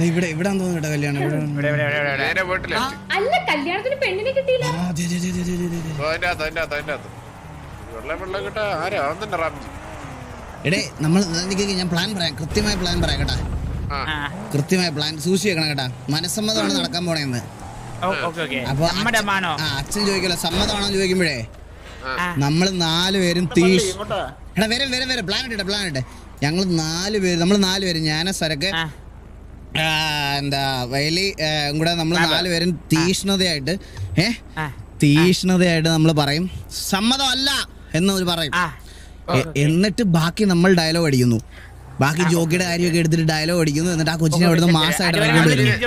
ഞാൻ പ്ലാൻ പറയാം, കൃത്യമായ പ്ലാൻ പറയാം കേട്ടാ, കൃത്യമായ പ്ലാൻ സൂക്ഷി വെക്കണം കേട്ടാ. മനസ്സമ്മതമാണ് നടക്കാൻ പോണേന്ന്. അപ്പൊ അച്ഛൻ ചോദിക്കല്ലോ സമ്മതമാണോ ചോദിക്കുമ്പോഴേ നമ്മള് നാലുപേരും എടാ വരും വരും വരും പ്ലാൻ ഇട്ടെ പ്ലാൻ ഇട്ടെ. നമ്മള് നാലുപേര് ഞാനാ സരക്ക് എന്താ വയലി കൂടെ നമ്മള് നാലുപേരും തീഷ്ണതയായിട്ട് നമ്മള് പറയും സമ്മതമല്ല എന്ന് പറയും. എന്നിട്ട് ബാക്കി നമ്മൾ ഡയലോഗ് അടിക്കുന്നു, ബാക്കി ജോക്കിയുടെ കാര്യമൊക്കെ എടുത്തിട്ട് ഡയലോഗ് അടിക്കുന്നു. എന്നിട്ട് ആ കൊച്ചിനെ അവിടുന്ന് മാസമായിട്ട് ഞാൻ പറയാൻ പോണേ തെളിവിക്കാണ്.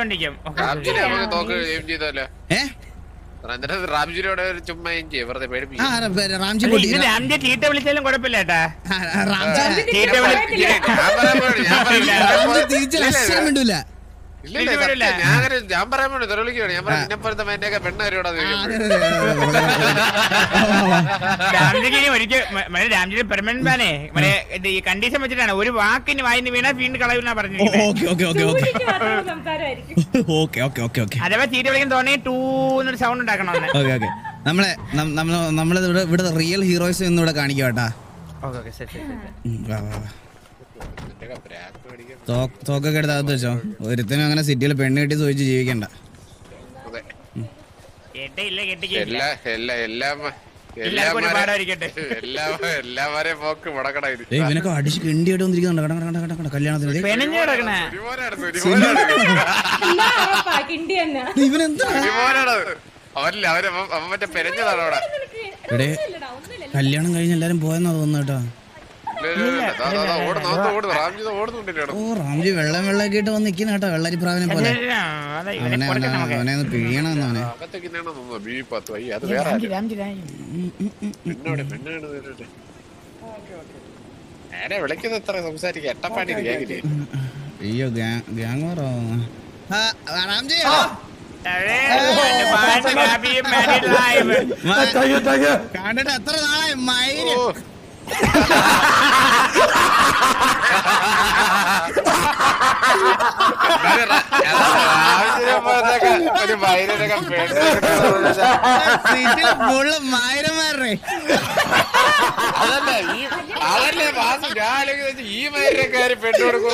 ഞാൻ പറയാം ഇന്നപ്പുറത്തെ മേന്റെയൊക്കെ പെണ്ണാരോടാ രാംജിക്ക് ഒരിക്കൽ രാംജി പെർമനന്റ് ബാനേ മറ്റേ ഈ കണ്ടീഷൻ വെച്ചിട്ടാണ് ഒരു വാക്കിന് വായിന്ന് വീണാൽ വീണ്ടും കളവിനാ പറഞ്ഞു. അഥവാ ചീറ്റ വിളിക്കാൻ തോന്നി ടൂ എന്നൊരു സൗണ്ട് ഉണ്ടാക്കണം. നമ്മളെ ഇവിടെ റിയൽ ഹീറോയിസ് ഒന്നും ഇവിടെ കാണിക്കാം കേട്ടാ. തോക്കൊക്കെ എടുത്ത് വെച്ചോ, ഒരുത്തിനും അങ്ങനെ സിറ്റിയിൽ പെണ്ണ് കെട്ടി ചോദിച്ച് ജീവിക്കണ്ട. ഇവനൊക്കെ അടിച്ച് കിണ്ടിയായിട്ട് വന്നിരിക്കുന്നുണ്ട്. കട കല്യാണത്തിന് ഇവനെന്താ ഇവിടെ കല്യാണം കഴിഞ്ഞ എല്ലാരും പോയെന്നാ തോന്നുന്നു കേട്ടോ. റാംജി വെള്ളം വെള്ളമാക്കിട്ട് വന്ന് നിൽക്കുന്ന കേട്ടോ, വെള്ളരിപ്രാവിനെ പോലെ. അവനെ ഒന്ന് പിഴിയണമെന്നവനെ. അയ്യോ ഗ്യാങ് റാംജി കണ്ടിട്ട് എത്ര നാളായി മൈര് ഈ മൈരക്കാര് പെട്ടുകൊടുക്കും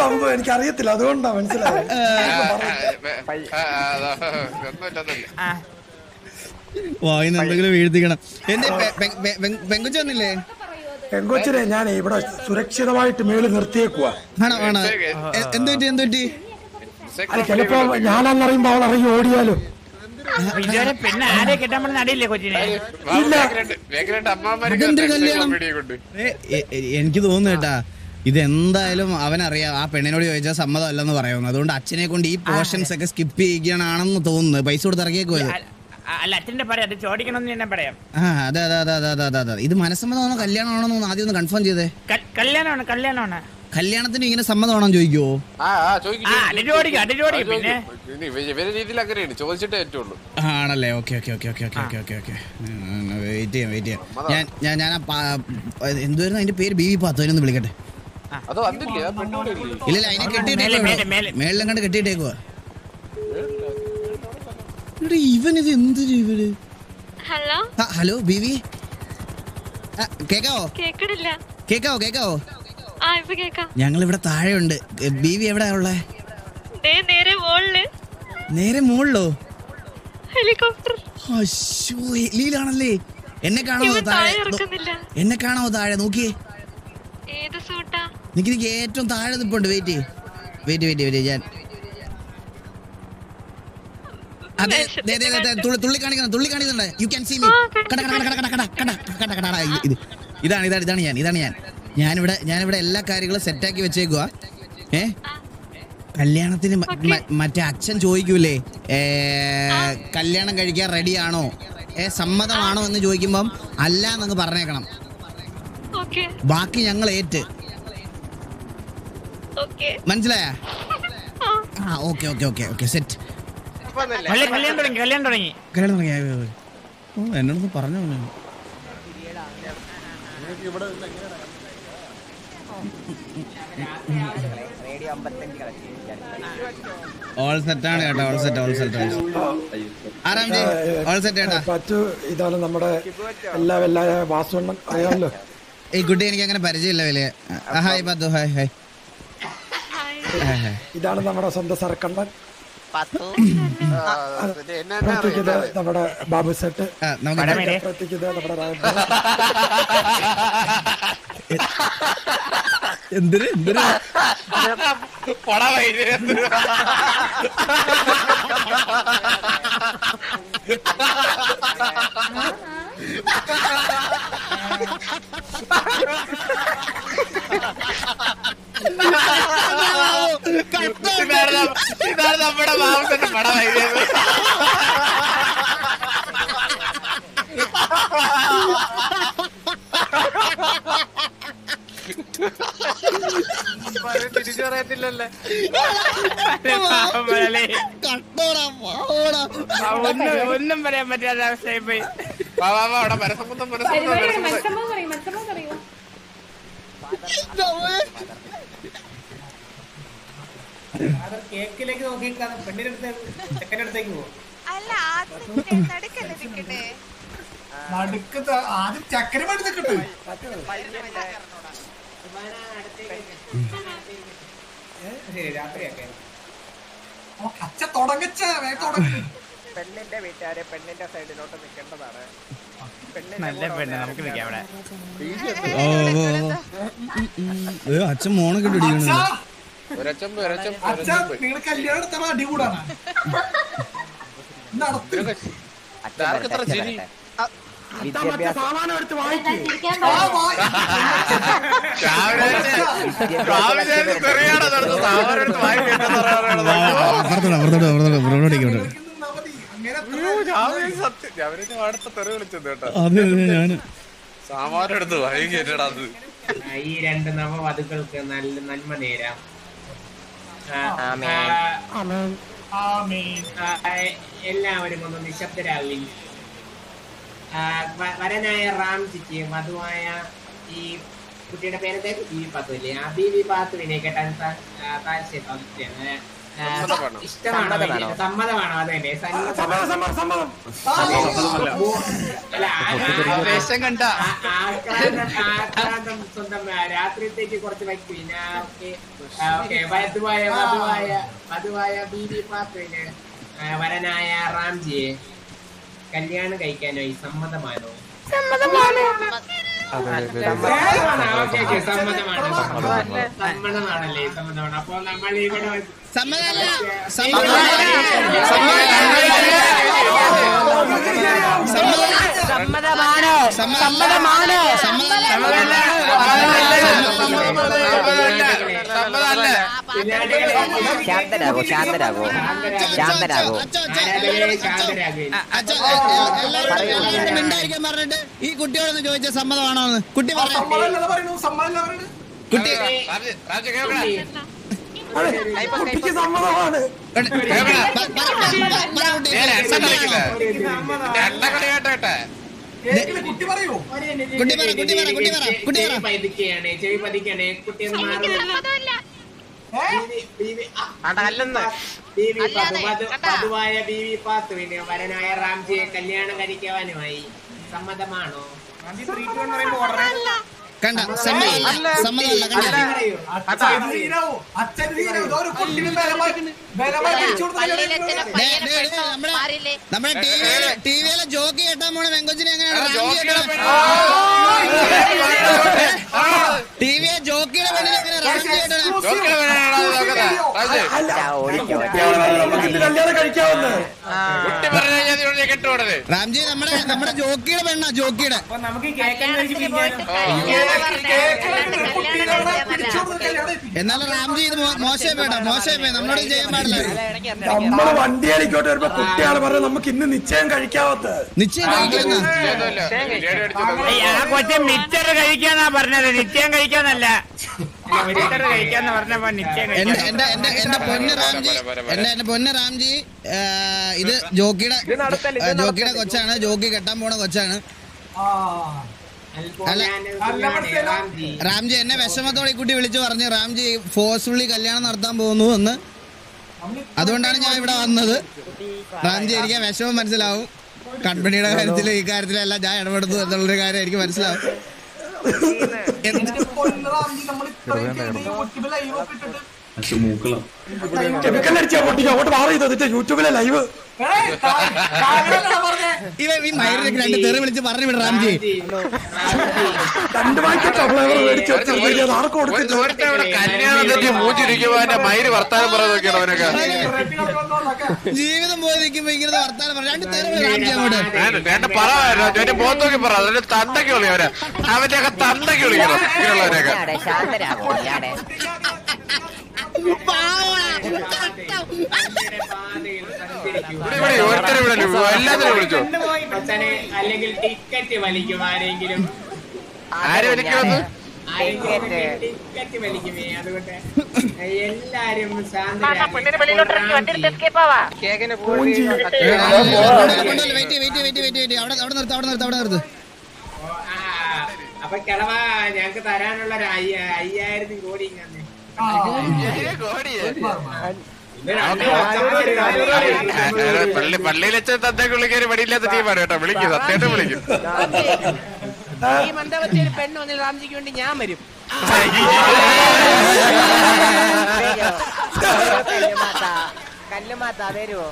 സംഭവം എനിക്കറിയത്തില്ല, അതുകൊണ്ടാ മനസ്സിലായത്. എന്തെങ്കിലും വീഴ്ത്തിക്കണം. പെങ്കുച്ചൊന്നില്ലേ? പെങ്കുച്ചനെ ഞാൻ ഇവിടെ സുരക്ഷിതമായിട്ട് മേളിൽ നിർത്തിയേക്കുവാ. എന്തുപറ്റി? ചിലപ്പോ ഞാനാന്നറിയുമ്പോ അവൾ ഇറങ്ങി ഓടിയാലും എനിക്ക് തോന്നുന്നു കേട്ടാ, ഇതെന്തായാലും അവനറിയാം ആ പെണ്ണിനോട് ചോദിച്ചാൽ സമ്മതം അല്ലെന്ന് പറയുന്നു. അതുകൊണ്ട് അച്ഛനെ കൊണ്ട് ഈ പോർഷൻസ് ഒക്കെ സ്കിപ്പ് ചെയ്യണമെന്ന് തോന്നുന്നു. പൈസ കൊടുത്ത് ഇറക്കിയേക്കുമല്ലോ. ഇത് മനസ്സമ്മതമാണോ കല്യാണമാണോ ആദ്യം ഒന്ന് കൺഫേം ചെയ്തേ. കല്യാണമാണ്. കല്യാണത്തിന് ഇങ്ങനെ സമ്മതമാണോ ചോദിക്കുവോ? ആണല്ലേ? ഞാൻ എന്തുവായിരുന്നു അതിന്റെ പേര്? ബി വി പാത്തോ ഒന്ന് വിളിക്കട്ടെ. ഇല്ലല്ല, അതിനെ കെട്ടിയിട്ടേക്കോ, മേളിലും കണ്ട് കെട്ടിയിട്ടേക്കുവാ. ഇവനിത് എന്തൊരു ഇവര്. ഹലോ ബിവി, കേക്കാവോ? കേക്കാവോ? ഞങ്ങൾ ഇവിടെ താഴെ ഉണ്ട്. ബീവി എവിടാ ഉള്ളേ? നേരെ മുകളിലോ? ഹെലികോപ്റ്ററിലാണല്ലേ? എന്നെ കാണാവോ താഴെ? നോക്കിയേ, എനിക്ക് ഏറ്റവും താഴെ നിപ്പുണ്ട്. വെയിറ്റ് ഞാൻ തുള്ളി കാണിക്കുന്നുണ്ട്. You can see me. ഇതാണ് ഞാൻ. ഞാനിവിടെ എല്ലാ കാര്യങ്ങളും സെറ്റാക്കി വെച്ചേക്കുവാ. കല്യാണത്തിന് മറ്റേ അച്ഛൻ ചോദിക്കൂലേ, കല്യാണം കഴിക്കാൻ റെഡിയാണോ, സമ്മതമാണോ എന്ന് ചോദിക്കുമ്പം അല്ല എന്നങ്ങ് പറഞ്ഞേക്കണം. ബാക്കി ഞങ്ങൾ ഏറ്റ്. മനസ്സിലായാ? ആ, ഓക്കെ. സെറ്റ്. കല്യാണം തുടങ്ങി. എന്നോടൊന്ന് പറഞ്ഞു ഇതാണ് നമ്മുടെ ഗുഡ്. എനിക്ക് അങ്ങനെ പരിചയമില്ല വലിയ. ഹായ് ബദു, ഹായ് ഹായ്. ഇതാണ് നമ്മുടെ സ്വന്തം സർക്കണ്ണൻ നമ്മുടെ ബാബു സെറ്റ്. നമ്മുടെ ബാബു സെറ്റ് പട വൈകിയത്. ഒന്നും പറയാൻ പറ്റാതെ അവസ്ഥയായി പോയി. അവിടെ പരസപ്പുത്തം കേക്കിലേക്ക് നോക്കി പെണ്ണിന്റെ അടുത്ത് ചെക്കൻ്റെ അടുത്തേക്ക് പോകും. നടുക്കത്ത് ആദ്യം ചക്കര മടുത്ത് കിട്ടും. പെണ്ണിന്റെ വീട്ടുകാരെ പെണ്ണിന്റെ സൈഡിലോട്ട് നിൽക്കേണ്ടതാണ്. നല്ല പെണ്ണ് നമുക്ക് നിൽക്കാം അവിടെ. അച്ഛൻ മോണൊക്കെ സാമാനെടുത്ത് വായി കേട്ടടാ. ഈ രണ്ട് നവവധുക്കൾക്ക് നല്ല നന്മ നേരാം. എല്ലാവരും ഒന്ന് നിശബ്ദരാകുകയും വരനായ റാംജിക്ക് മധുവായ ഈ കുട്ടിയുടെ പേരത്തെ ബീവി പാത്തുവില്ലേ, ആ ബീവി പാത്തുവിനെ കേട്ടാൻ താല്പര്യം ഇഷ്ടമാണോ? സമ്മതമാണോ? അത് തന്നെ ആക്രാന്തം സ്വന്തം രാത്രിത്തേക്ക് കുറച്ച് വയ്ക്കുവായ ബീബി പാത്തുവിന് വരനായ റാംജിയെ കല്യാണം കഴിക്കാനോ സമ്മതമാണോ? സമ്മതമാണല്ലേ? സമ്മതമാണ്. അപ്പൊ നമ്മൾ ഇവിടെ ശാന്തരാകോ മിണ്ടായിരിക്കാൻ പറഞ്ഞിട്ട് ഈ കുട്ടിയോടൊന്ന് ചോദിച്ച സമ്മതമാണോ എന്ന് കുട്ടി പറഞ്ഞു. കുട്ടി പതുവായ ബീവി പാത്തുവിന് വരനായ റാംജിയെ കല്യാണം കഴിക്കുവാനുമായി സമ്മതമാണോ? നമ്മുടെ ടിവിയിലെ ജോക്ക് കേട്ടാ മോളെ വെങ്കോച്ചിനെ എങ്ങനെയാണ് ടിവിയെ ജോക്കിയുടെ റാംജി നമ്മുടെ ജോക്കിയുടെ പെണ്ണ ജോക്കിയുടെ എന്നാലും റാംജി ഇത് മോശമായി പോയിട്ടാ. മോശമായി നമ്മളോട് ചെയ്യാൻ പാടില്ല. നമ്മള് വണ്ടി അടിക്കോട്ട് വരുമ്പോ കുട്ടിയാണ് പറഞ്ഞത് നമുക്ക് ഇന്ന് നിശ്ചയം കഴിക്കാവത്തത്. നിശ്ചയം കഴിക്കുന്ന മിച്ചർ കഴിക്കാന്നാ പറഞ്ഞത്. നിശ്ചയം കഴിക്കാന്നല്ല. രാംജി ഇത് ജോക്കിയുടെ കൊച്ചാണ്, ജോക്കി കെട്ടാൻ പോണ കൊച്ചാണ്. അല്ല രാംജി എന്നെ വിഷമത്തോടെ ഈ കുട്ടി വിളിച്ചു പറഞ്ഞു രാംജി ഫോഴ്സ്ഫുള്ളി കല്യാണം നടത്താൻ പോകുന്നു എന്ന്. അതുകൊണ്ടാണ് ഞാൻ ഇവിടെ വന്നത്. രാംജി എനിക്ക് വിഷമം മനസ്സിലാവും, കമ്പനിയുടെ കാര്യത്തിൽ ഈ കാര്യത്തിലല്ല ഞാൻ ഇടപെടുന്നു എന്നുള്ളൊരു കാര്യം എനിക്ക് മനസ്സിലാവും. ജീവിതം പോയിരിക്കുമ്പോ ഇങ്ങനെ വർത്താനം പറഞ്ഞു രണ്ട് തേരം പറയാ പോത്തൊക്കെ പറ അവന്റെ തന്തയ്ക്ക് വിളി അവന്റെയൊക്കെ തന്തയ്ക്ക് വിളിക്കണം അല്ലെങ്കിൽ ടിക്കറ്റ് വലിക്കും ആരെങ്കിലും ടിക്കറ്റ് വലിക്കുമേ. അതുകൊണ്ട് എല്ലാരും അപ്പൊ കിളവാ ഞങ്ങക്ക് തരാനുള്ള 5000 കോടി പള്ളിയിൽ വെച്ച തത്തേക്ക് വിളിക്കാൻ പടിയില്ലാത്ത ടീമാണ് കേട്ടോ. വിളിക്കും തത്തേട്ട് വിളിക്കും. ഈ മന്ദവത്തെ ഒരു പെണ്ണ് വന്നിൽ രാംജിക്ക് വേണ്ടി ഞാൻ വരും. കല്ലുമാത്താ വരുവോ?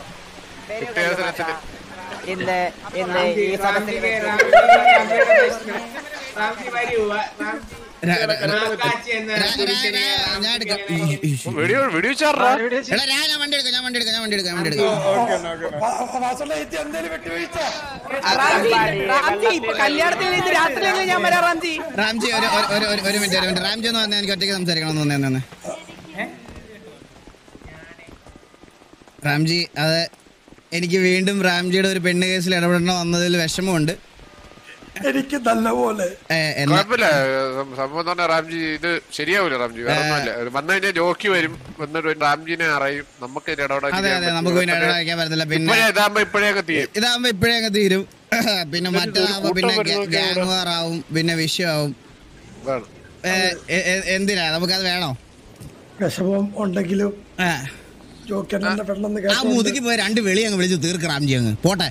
ഇന്ന് ഇന്ന് ഈ സ്ഥലത്തിന് രാംജി ഒരു മിനിറ്റ് രാംജി എന്ന് പറഞ്ഞാൽ എനിക്ക് ഒറ്റയ്ക്ക് സംസാരിക്കണം എന്ന്. രാംജി അത് എനിക്ക് വീണ്ടും രാംജിയുടെ ഒരു പെണ്ണ് കേസിൽ ഇടപെടണം വന്നതിൽ വിഷമമുണ്ട് എനിക്ക് നല്ലപോലെ. സംഭവം രാംജി ഇത് ശരിയാവൂല. രാംജി വന്നു കഴിഞ്ഞാൽ ജോക്കി വരും, വന്നിട്ട് രാംജിനെ അറിയും നമുക്ക് ഇതാകുമ്പോ ഇപ്പഴേക്കെ തീരും. പിന്നെ മറ്റേതാകുമ്പോ പിന്നെ ഗ്യാങ് വാർ ആവും, പിന്നെ വിഷയമാവും. എന്തിനാ നമുക്കത് വേണോ? വിഷമം ഉണ്ടെങ്കിലും ആ മുതുക്കി പോയി രണ്ട് വെളി അങ്ങ് വിളിച്ചു തീർക്ക് രാംജി അങ്ങ് പോട്ടെ.